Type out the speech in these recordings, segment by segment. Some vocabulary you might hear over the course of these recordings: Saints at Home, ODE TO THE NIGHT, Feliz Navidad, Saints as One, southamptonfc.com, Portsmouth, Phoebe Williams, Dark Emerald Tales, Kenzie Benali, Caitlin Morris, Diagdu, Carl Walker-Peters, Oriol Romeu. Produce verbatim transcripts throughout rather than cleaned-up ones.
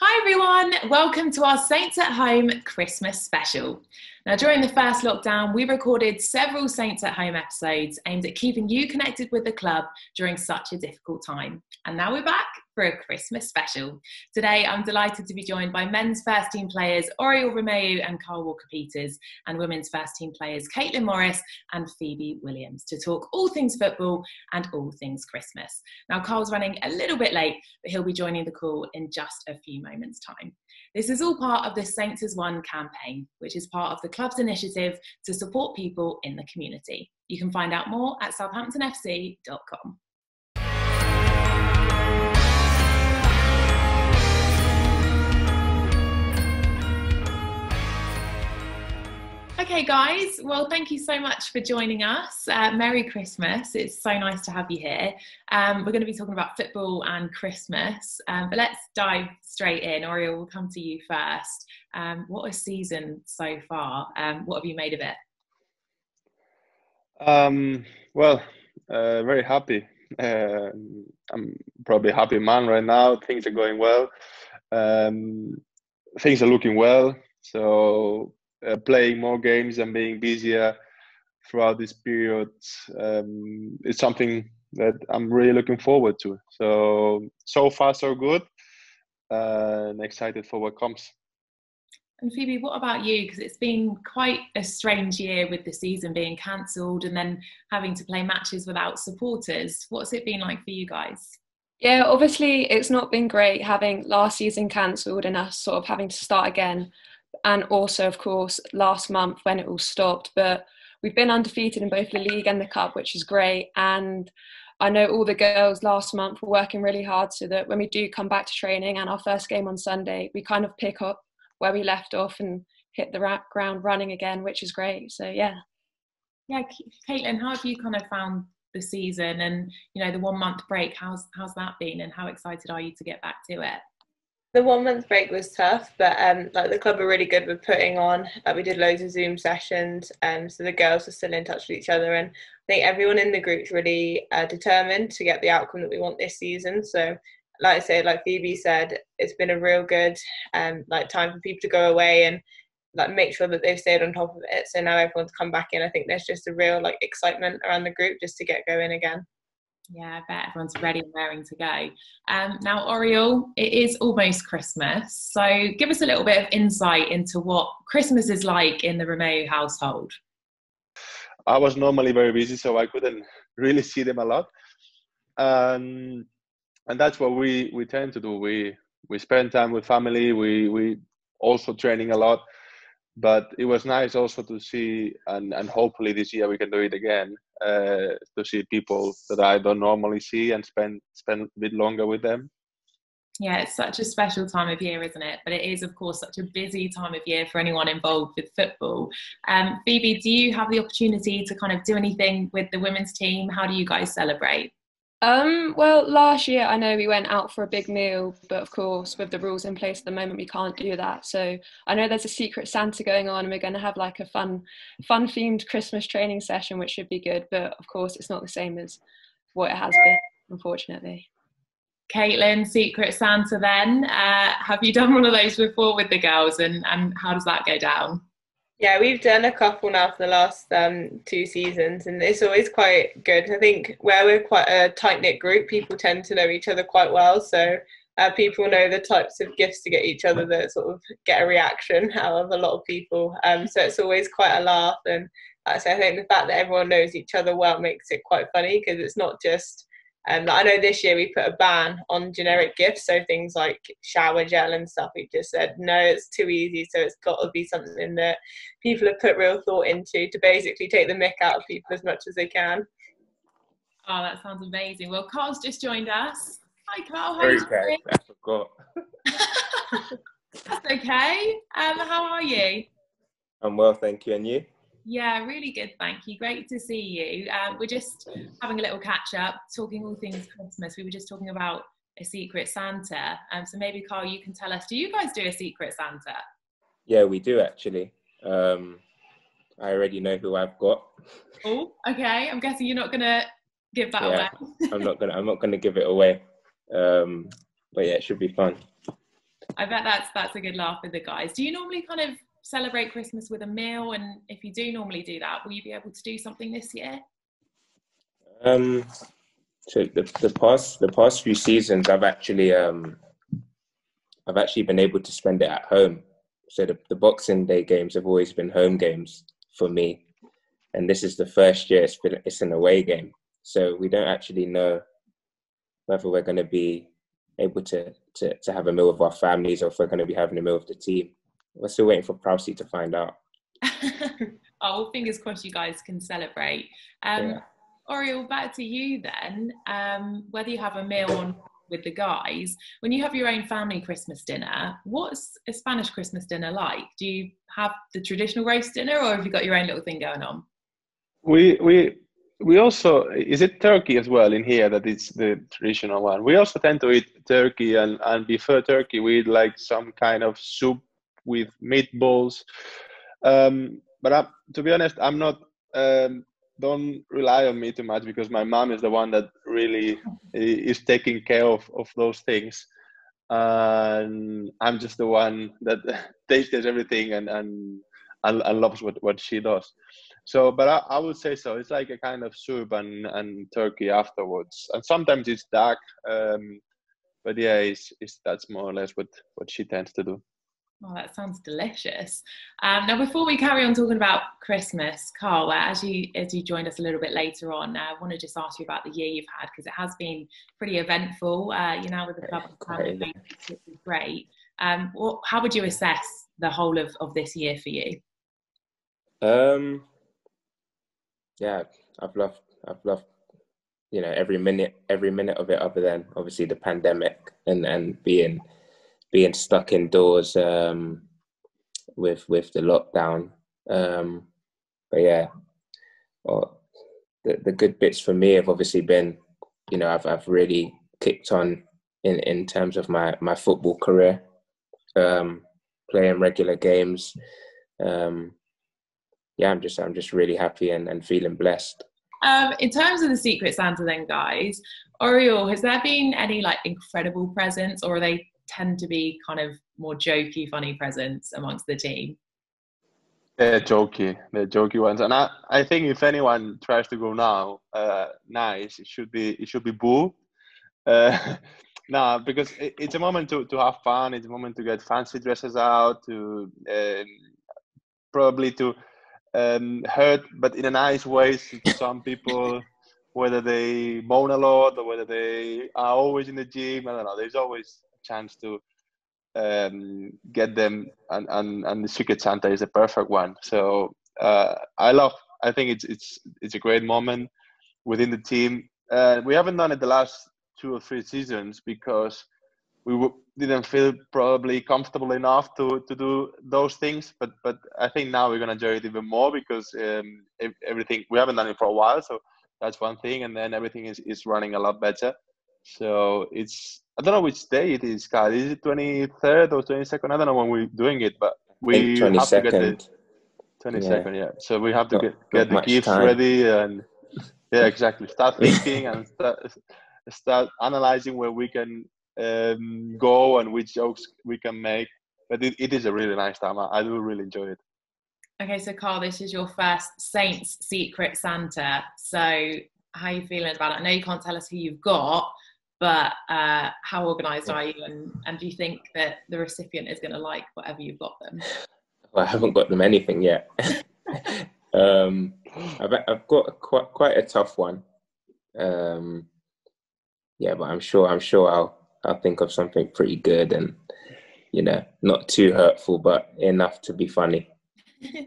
Hi everyone, welcome to our Saints at Home Christmas special. Now during the first lockdown we recorded several Saints at Home episodes aimed at keeping you connected with the club during such a difficult time. And now we're back for a Christmas special. Today I'm delighted to be joined by men's first team players Oriol Romeu and Carl Walker-Peters and women's first team players Caitlin Morris and Phoebe Williams to talk all things football and all things Christmas. Now Carl's running a little bit late but he'll be joining the call in just a few moments. Moments time. This is all part of the Saints as One campaign, which is part of the club's initiative to support people in the community. You can find out more at southampton f c dot com. Okay guys, well thank you so much for joining us. Uh, Merry Christmas, it's so nice to have you here. Um, we're going to be talking about football and Christmas, um, but let's dive straight in. Oriol, we'll come to you first. Um, what a season so far, um, what have you made of it? Um, well, uh, very happy. Uh, I'm probably a happy man right now, things are going well, um, things are looking well, so Uh, playing more games and being busier throughout this period um, is something that I'm really looking forward to. So, so far so good, uh, and excited for what comes. And Phoebe, what about you? Because it's been quite a strange year with the season being cancelled and then having to play matches without supporters. What's it been like for you guys? Yeah, obviously it's not been great having last season cancelled and us sort of having to start again. And also, of course, last month when it all stopped. But we've been undefeated in both the league and the cup, which is great. And I know all the girls last month were working really hard so that when we do come back to training and our first game on Sunday, we kind of pick up where we left off and hit the ground running again, which is great. So, yeah. Yeah, Caitlin, how have you kind of found the season and, you know, the one month break? How's, how's that been and how excited are you to get back to it? The one month break was tough, but um, like the club are really good with putting on. Like we did loads of Zoom sessions, um, so the girls are still in touch with each other, and I think everyone in the group's really uh, determined to get the outcome that we want this season. So, like I said, like Phoebe said, it's been a real good um, like time for people to go away and like make sure that they've stayed on top of it. So now everyone's come back in. I think there's just a real like excitement around the group just to get going again. Yeah, I bet everyone's ready and raring to go. Um, now, Oriol, it is almost Christmas, so give us a little bit of insight into what Christmas is like in the Romeu household. I was normally very busy, so I couldn't really see them a lot. Um, and that's what we, we tend to do. We we spend time with family, we, we also training a lot. But it was nice also to see, and, and hopefully this year we can do it again, uh, to see people that I don't normally see and spend spend a bit longer with them. Yeah, it's such a special time of year, isn't it? But it is, of course, such a busy time of year for anyone involved with football. Um, Phoebe, do you have the opportunity to kind of do anything with the women's team? How do you guys celebrate? Um, well, last year I know we went out for a big meal, but of course with the rules in place at the moment we can't do that. So I know there's a secret Santa going on and we're going to have like a fun, fun themed Christmas training session, which should be good. But of course it's not the same as what it has been, unfortunately. Caitlin, secret Santa then. Uh, have you done one of those before with the girls and, and how does that go down? Yeah, we've done a couple now for the last um, two seasons and it's always quite good. I think where we're quite a tight-knit group, people tend to know each other quite well. So uh, people know the types of gifts to get each other that sort of get a reaction out of a lot of people. Um, so it's always quite a laugh. And uh, so I think the fact that everyone knows each other well makes it quite funny because it's not just... Um, like I know this year we put a ban on generic gifts, so things like shower gel and stuff, we just said, no, it's too easy, so it's got to be something that people have put real thought into to basically take the mick out of people as much as they can. Oh, that sounds amazing. Well, Carl's just joined us. Hi, Carl. How are you? Okay. I forgot. That's okay. Um, how are you? I'm well, thank you. And you? Yeah, really good, thank you. Great to see you. Um, we're just having a little catch-up, talking all things Christmas. We were just talking about a secret Santa. Um, so maybe, Carl, you can tell us, do you guys do a secret Santa? Yeah, we do, actually. Um, I already know who I've got. Oh, okay. I'm guessing you're not going to give that yeah, away. I'm not going to I'm not going to give it away. Um, but yeah, it should be fun. I bet that's that's a good laugh with the guys. Do you normally kind of celebrate Christmas with a meal? And if you do normally do that, will you be able to do something this year? Um, so the the past the past few seasons, I've actually um, I've actually been able to spend it at home. So the, the Boxing Day games have always been home games for me, and this is the first year it's been it's an away game. So we don't actually know whether we're going to be able to, to, to have a meal with our families or if we're going to be having a meal with the team. We're still waiting for Prowsey to find out. Oh, fingers crossed you guys can celebrate. Um, yeah. Oriol, back to you then. Um, whether you have a meal on with the guys, when you have your own family Christmas dinner, what's a Spanish Christmas dinner like? Do you have the traditional roast dinner or have you got your own little thing going on? We... we... We also, is it turkey as well in here that it's the traditional one? We also tend to eat turkey, and, and before turkey, we eat like some kind of soup with meatballs. Um, but I, to be honest, I'm not, um, don't rely on me too much because my mom is the one that really is taking care of, of those things. And I'm just the one that tastes everything and, and, and, and loves what, what she does. So, but I, I would say so. It's like a kind of soup and, and turkey afterwards. And sometimes it's duck. Um, but yeah, it's, it's, that's more or less what, what she tends to do. Oh, that sounds delicious. Um, now, before we carry on talking about Christmas, Carl, as you, as you joined us a little bit later on, I want to just ask you about the year you've had because it has been pretty eventful. Uh, you're now with the club and family, great. Which is great. Um, what, how would you assess the whole of, of this year for you? Um... Yeah, I've loved, I've loved, you know, every minute, every minute of it. Other than obviously the pandemic and, and being, being stuck indoors um, with with the lockdown. Um, but yeah, well, the the good bits for me have obviously been, you know, I've I've really kicked on in, in terms of my my football career, um, playing regular games. Um, Yeah, I'm just I'm just really happy and, and feeling blessed. Um, in terms of the Secret Santa then, guys, Oriol, has there been any like incredible presents or they tend to be kind of more jokey, funny presents amongst the team? They're jokey. They're jokey ones. And I, I think if anyone tries to go now, uh, nice, it should be it should be Boo. Uh, no, because it, it's a moment to, to have fun. It's a moment to get fancy dresses out, to um, probably to... Um, hurt, but in a nice way to some people, whether they moan a lot or whether they are always in the gym, I don't know, there's always a chance to um, get them, and, and, and the Secret Santa is a perfect one. So uh, I love, I think it's it's it's a great moment within the team. Uh, we haven't done it the last two or three seasons because we w- didn't feel probably comfortable enough to, to do those things. But but I think now we're going to enjoy it even more because um, everything, we haven't done it for a while. So that's one thing. And then everything is, is running a lot better. So it's, I don't know which day it is, Kyle. Is it twenty-third or twenty-second? I don't know when we're doing it, but we have to get the twenty-second, yeah. yeah. So we have to not, get, get not the gifts time. Ready. And yeah, exactly. Start thinking and start, start analyzing where we can um go and which jokes we can make, but it, it is a really nice time. I, I do really enjoy it. Okay, so Carl, this is your first Saints Secret Santa, so how are you feeling about it? I know you can't tell us who you've got, but uh how organised are you, and, and do you think that the recipient is going to like whatever you've got them? Well, I haven't got them anything yet. um I've, I've got a, quite, quite a tough one, um yeah, but I'm sure I'm sure I'll I think of something pretty good and, you know, not too hurtful, but enough to be funny.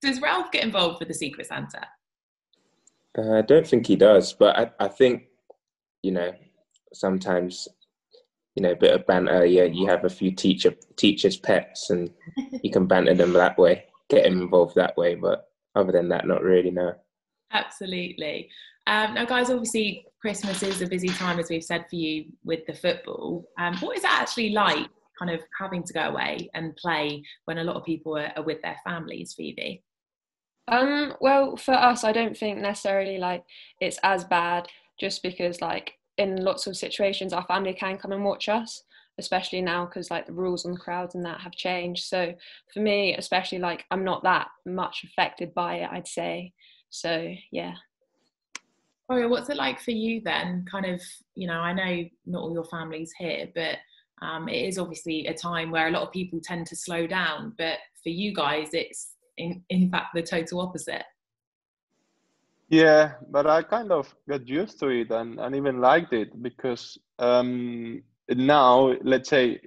Does Ralph get involved with the Secret Santa? Uh, I don't think he does, but I, I think, you know, sometimes, you know, a bit of banter. Yeah, you have a few teacher teachers' pets and you can banter them that way, get him involved that way. But other than that, not really, no. Absolutely. Um, now, guys, obviously Christmas is a busy time, as we've said, for you with the football. Um, what is it actually like kind of having to go away and play when a lot of people are, are with their families, Phoebe? Um, well, for us, I don't think necessarily like it's as bad just because like in lots of situations our family can come and watch us. especially now, because like the rules on the crowds and that have changed. So for me, especially, like I'm not that much affected by it, I'd say. So yeah. Oriol, what's it like for you then? Kind of, you know, I know not all your family's here, but um, it is obviously a time where a lot of people tend to slow down. But for you guys, it's in, in fact the total opposite. Yeah, but I kind of got used to it and, and even liked it, because um, now, let's say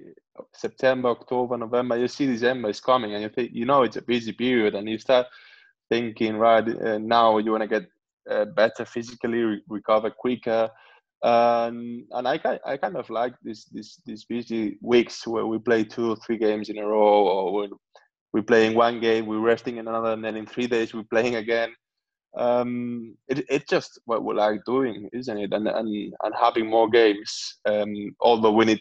September, October, November, you see December is coming and you think, you know, it's a busy period, and you start thinking, right, uh, now you want to get uh, better physically, re- recover quicker. Um, and I, I kind of like this, this, these busy weeks where we play two or three games in a row, or we're, we're playing one game, we're resting in another, and then in three days we're playing again. Um, it it's just what we like doing, isn't it? And and, and having more games, um, although we need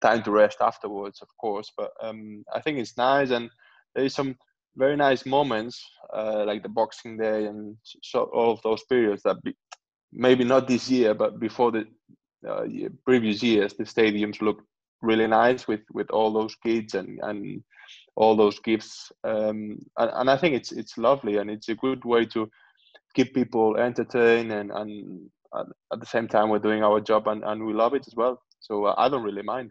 time to rest afterwards, of course. But um, I think it's nice, and there is some very nice moments uh, like the Boxing Day and so, all of those periods that be, maybe not this year, but before the uh, previous years, the stadiums look really nice with, with all those kids and, and all those gifts. Um, and, and I think it's it's lovely, and it's a good way to keep people entertained, and, and at the same time we're doing our job, and, and we love it as well. So I don't really mind.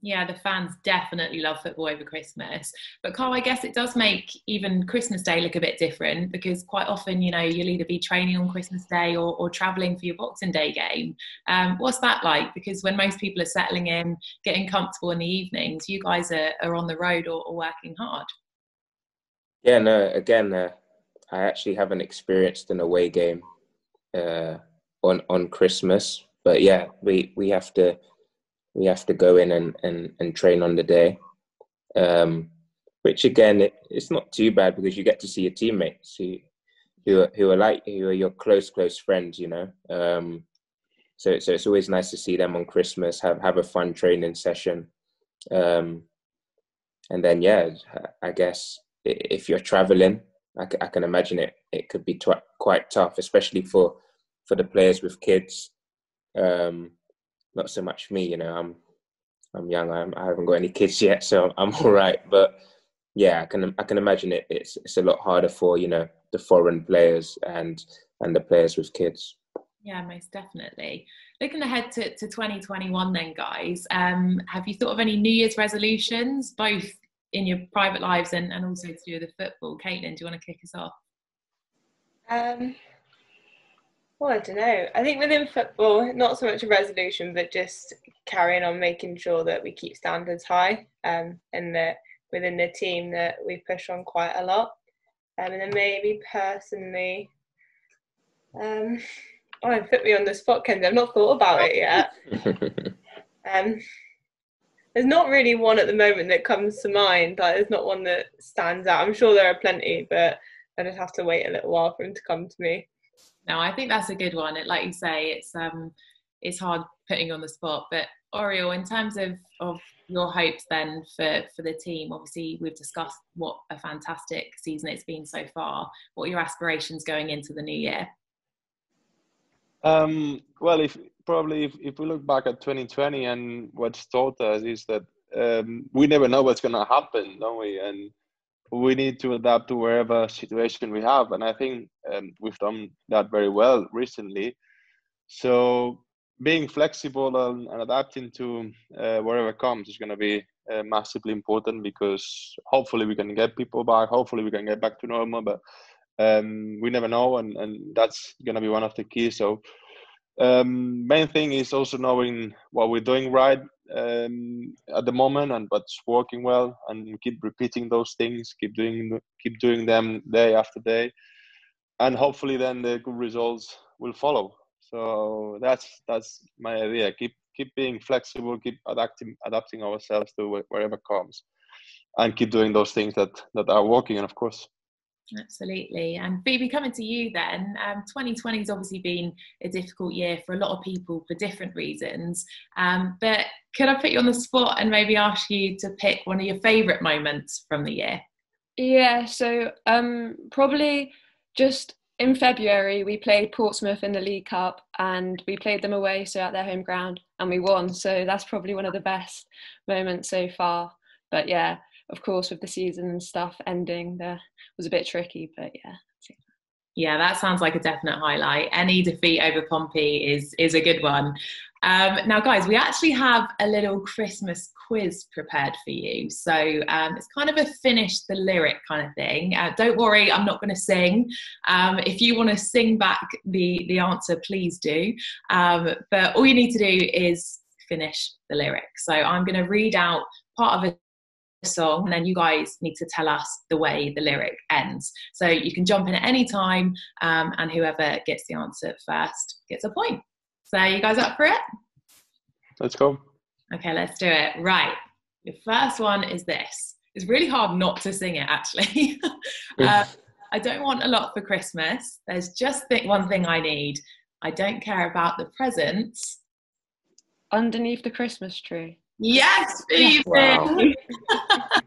Yeah, the fans definitely love football over Christmas. But Carl, I guess it does make even Christmas Day look a bit different, because quite often, you know, you'll either be training on Christmas Day or, or travelling for your Boxing Day game. Um, what's that like? Because when most people are settling in, getting comfortable in the evenings, you guys are, are on the road or, or working hard. Yeah, no, again, uh, I actually haven't experienced an away game uh, on on Christmas, but yeah, we, we have to we have to go in and, and, and train on the day, um, which again it, it's not too bad, because you get to see your teammates who who are, who are like who are your close close friends, you know. Um, so so it's always nice to see them on Christmas, have have a fun training session, um, and then yeah, I guess if you're traveling, I, c- I can imagine it. It could be tw- quite tough, especially for, for the players with kids. Um, not so much me, you know. I'm I'm young. I'm, I haven't got any kids yet, so I'm all right. But yeah, I can I can imagine it. It's it's a lot harder for, you know, the foreign players and and the players with kids. Yeah, most definitely. Looking ahead to, to twenty twenty-one, then, guys. Um, have you thought of any New Year's resolutions, both in your private lives and, and also to do with the football? Caitlin, do you want to kick us off? Um, well, I don't know. I think within football, not so much a resolution, but just carrying on making sure that we keep standards high, um, and that within the team that we push on quite a lot. Um, and then maybe personally, um, oh, it put me on the spot, Ken. I've not thought about it yet. um. There's not really one at the moment that comes to mind. Like, there's not one that stands out. I'm sure there are plenty, but I just have to wait a little while for them to come to me. No, I think that's a good one. It, like you say, it's um, it's hard putting on the spot. But Oriol, in terms of, of your hopes then for, for the team, obviously we've discussed what a fantastic season it's been so far. What are your aspirations going into the new year? Um, well, if probably if, if we look back at twenty twenty and what's taught us is that um, we never know what's going to happen, don't we? And we need to adapt to wherever situation we have. And I think um, we've done that very well recently. So being flexible and, and adapting to uh, wherever comes is going to be uh, massively important, because hopefully we can get people back. Hopefully we can get back to normal, but Um, we never know, and, and that's going to be one of the keys. So um, main thing is also knowing what we're doing right um, at the moment and what's working well, and keep repeating those things, keep doing keep doing them day after day, and hopefully then the good results will follow. So that's that's my idea. Keep keep being flexible, keep adapting adapting ourselves to wherever comes, and keep doing those things that, that are working, and of course. Absolutely. And Phoebe, coming to you then, um, twenty twenty has obviously been a difficult year for a lot of people for different reasons, um, but could I put you on the spot and maybe ask you to pick one of your favourite moments from the year? Yeah, so um, probably just in February, we played Portsmouth in the League Cup and we played them away, so at their home ground, and we won. So that's probably one of the best moments so far. But yeah, of course, with the season and stuff ending, that was a bit tricky, but yeah. Yeah, that sounds like a definite highlight. Any defeat over Pompey is is a good one. Um, now, guys, we actually have a little Christmas quiz prepared for you. So um, it's kind of a finish the lyric kind of thing. Uh, don't worry, I'm not going to sing. Um, if you want to sing back the, the answer, please do. Um, but all you need to do is finish the lyric. So I'm going to read out part of a song, and then you guys need to tell us the way the lyric ends. So you can jump in at any time, um, and whoever gets the answer first gets a point. So you guys up for it? Let's go. Okay, let's do it. Right, the first one is this. It's really hard not to sing it, actually. uh, I don't want a lot for Christmas. There's just th- one thing I need. I don't care about the presents. Underneath the Christmas tree. Yes, Phoebe! Wow. I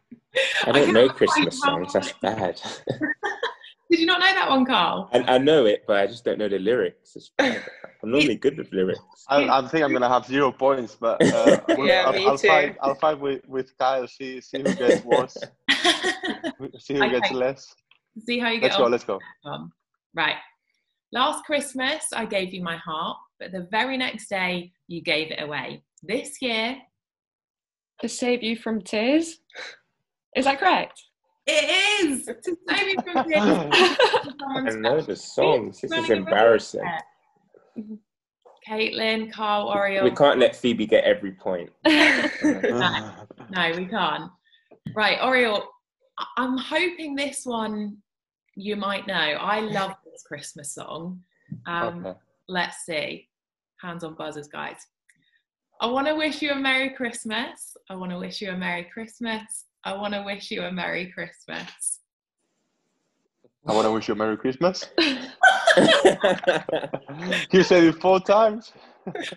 don't I know Christmas songs, that's bad. Did you not know that one, Carl? I, I know it, but I just don't know the lyrics. It's bad. I'm normally good with lyrics. I, I think I'm going to have zero points, but uh, yeah, I'll, I'll, fight, I'll fight with, with Kyle, see, see who gets worse, see who okay. gets less. See how you get on. Let's go, let's go. Right. Last Christmas, I gave you my heart, but the very next day, you gave it away. This year... To save you from tears. Is that correct? It is! To save you from tears. I know the songs. This is embarrassing. Caitlin, Carl, Oriol. We can't let Phoebe get every point. no, no, we can't. Right, Oriol, I'm hoping this one you might know. I love this Christmas song. Um, okay. Let's see. Hands on buzzers, guys. I want to wish you a Merry Christmas. I want to wish you a Merry Christmas. I want to wish you a Merry Christmas. I want to wish you a Merry Christmas. You said it four times.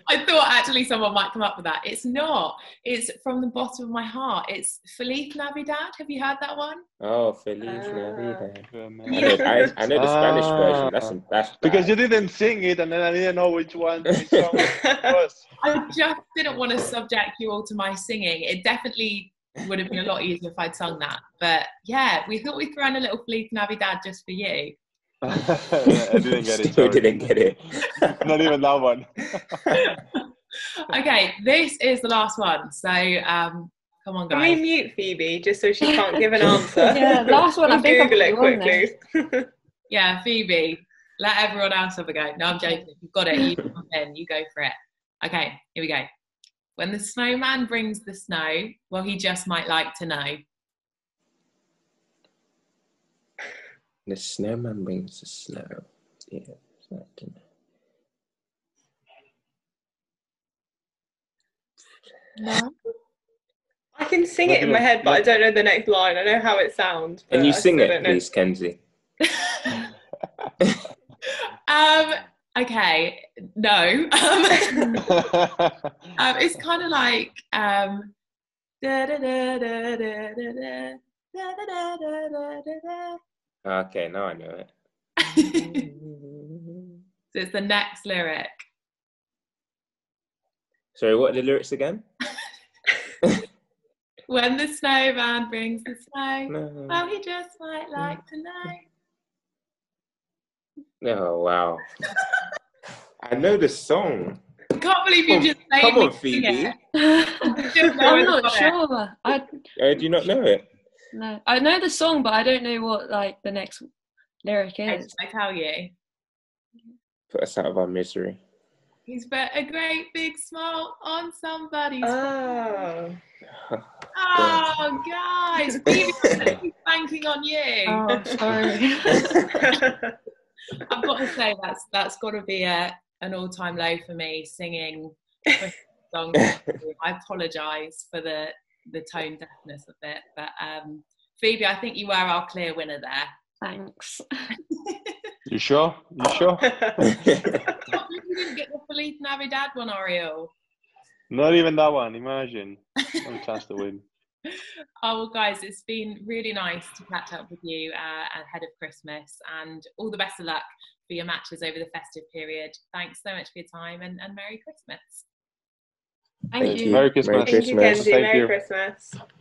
I thought actually someone might come up with that. It's not. It's from the bottom of my heart. It's Feliz Navidad. Have you heard that one? Oh, Feliz uh, Navidad. I know, I, I know the Spanish version. That's, that's because you didn't sing it, and then I didn't know which one which song it was. I just didn't want to subject you all to my singing. It definitely would have been a lot easier if I'd sung that. But yeah, we thought we'd throw in a little Feliz Navidad just for you. I didn't get it. Still didn't get it. Not even that one. Okay, this is the last one. So, um, come on, guys. Can we mute Phoebe just so she can't give an answer? Yeah, last one. I think Google it quickly. Yeah, Phoebe, let everyone else have a go. No, I'm joking. If you've got it, you jump in. You go for it. Okay, here we go. When the snowman brings the snow, well, he just might like to know. The snowman brings the snow. Yeah, it's not to know. No. I can sing it in my head, but I don't know the next line. I know how it sounds. Can you I sing it, please, Kenzie? um. Okay. No. um. It's kind of like um. Da da da da da da da da da da da. Okay, now I know it. So it's the next lyric. Sorry, what are the lyrics again? When the snowman brings the snow, no. Well, he just might like to know. Oh, wow. I know the song. I can't believe you oh, just made come me on, Phoebe. I'm not sure. I... Uh, do you not know it? No, I know the song, but I don't know what like the next lyric is. I tell you, put us out of our misery. He's put a great big smile on somebody's oh. face. Oh, guys, Phoebe, he's banking on you. Oh, sorry. I've got to say that's that's got to be a an all time low for me singing songs. I apologise for the. the tone deafness of it, but um Phoebe, I think you were our clear winner there. Thanks. You sure? You sure? You didn't get the Feliz Navidad one, Oriol. Not even that one, imagine. No chance to win. Oh, well, guys, it's been really nice to catch up with you uh, ahead of Christmas, and all the best of luck for your matches over the festive period. Thanks so much for your time, and, and Merry Christmas. Thank, Thank you. you. Merry Christmas. Merry Christmas. Thank you, Kenzie. Merry Christmas.